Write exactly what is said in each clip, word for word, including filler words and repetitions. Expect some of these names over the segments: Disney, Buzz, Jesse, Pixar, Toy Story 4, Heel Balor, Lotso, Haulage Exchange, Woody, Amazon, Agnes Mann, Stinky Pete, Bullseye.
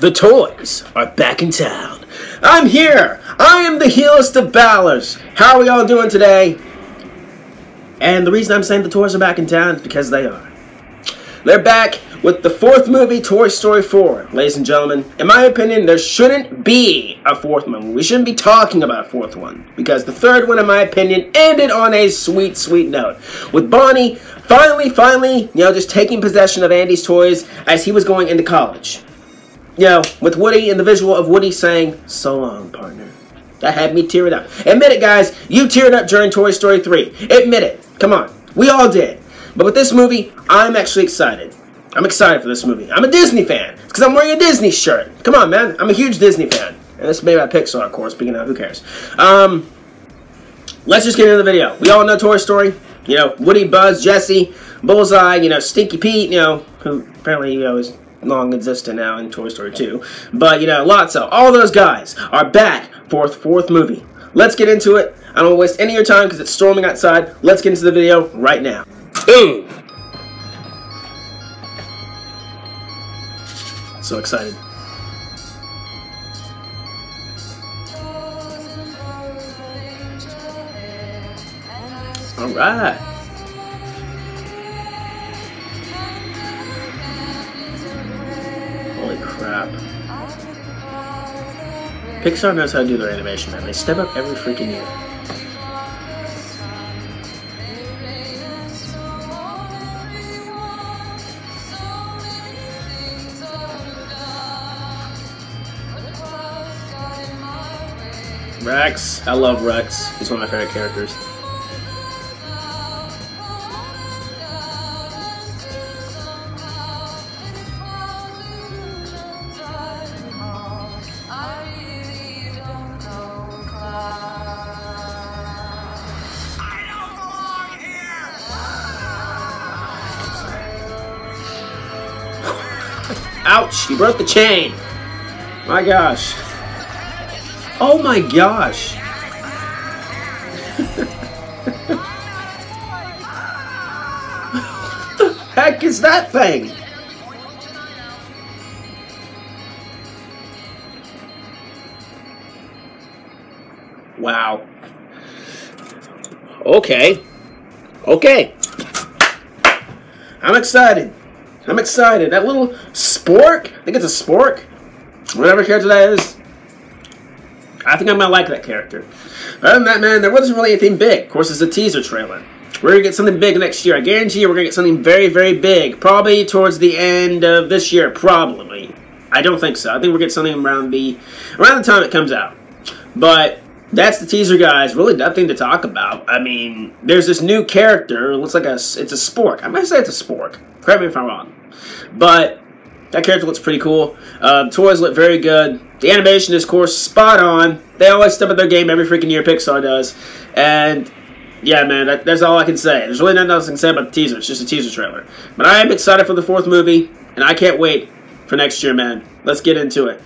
The toys are back in town. I'm here. I am the heelest of Balors. How are we all doing today? And the reason I'm saying the toys are back in town is because they are. They're back with the fourth movie, Toy Story four. Ladies and gentlemen, in my opinion, there shouldn't be a fourth one. We shouldn't be talking about a fourth one. Because the third one, in my opinion, ended on a sweet, sweet note. With Bonnie finally, finally, you know, just taking possession of Andy's toys as he was going into college. You know, with Woody and the visual of Woody saying, "So long, partner." That had me tearing up. Admit it, guys. You teared up during Toy Story three. Admit it. Come on. We all did. But with this movie, I'm actually excited. I'm excited for this movie. I'm a Disney fan. It's because I'm wearing a Disney shirt. Come on, man. I'm a huge Disney fan. And this is made by Pixar, of course. Speaking of, who cares? Um, let's just get into the video. We all know Toy Story. You know, Woody, Buzz, Jesse, Bullseye, you know, Stinky Pete, you know, who apparently, you know, is long existent now in Toy Story two, but you know, Lotso, all those guys are back for the fourth movie. Let's get into it. I don't want to waste any of your time because it's storming outside. Let's get into the video right now. Boom! So excited. All right. Crap. Pixar knows how to do their animation, man. They step up every freaking year. Rex. I love Rex. He's one of my favorite characters. Ouch, he broke the chain. My gosh. Oh my gosh. What the heck is that thing? Wow. Okay. Okay. I'm excited. I'm excited. That little spork, I think it's a spork, whatever character that is, I think I'm going to like that character. Other than that, man, there wasn't really anything big. Of course, it's a teaser trailer. We're going to get something big next year. I guarantee you we're going to get something very, very big. Probably towards the end of this year, probably. I don't think so. I think we'll get something around the, around the time it comes out. But that's the teaser, guys. Really nothing to talk about. I mean, there's this new character. It looks like a, it's a spork. I might say it's a spork. Correct me if I'm wrong. But that character looks pretty cool. Uh, the toys look very good. The animation is, of course, spot on. They always step up their game every freaking year, Pixar does. And, yeah, man, that, that's all I can say. There's really nothing else I can say about the teaser. It's just a teaser trailer. But I am excited for the fourth movie, and I can't wait for next year, man. Let's get into it.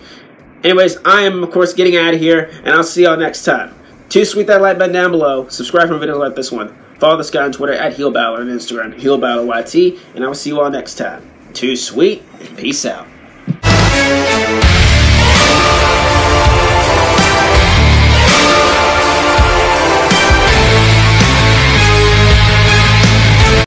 Anyways, I am, of course, getting out of here, and I'll see y'all next time. Do sweep that like button down below. Subscribe for videos like this one. Follow this guy on Twitter at Heel Balor and Instagram at Heel Balor Y T, and I will see you all next time. Too sweet, and peace out.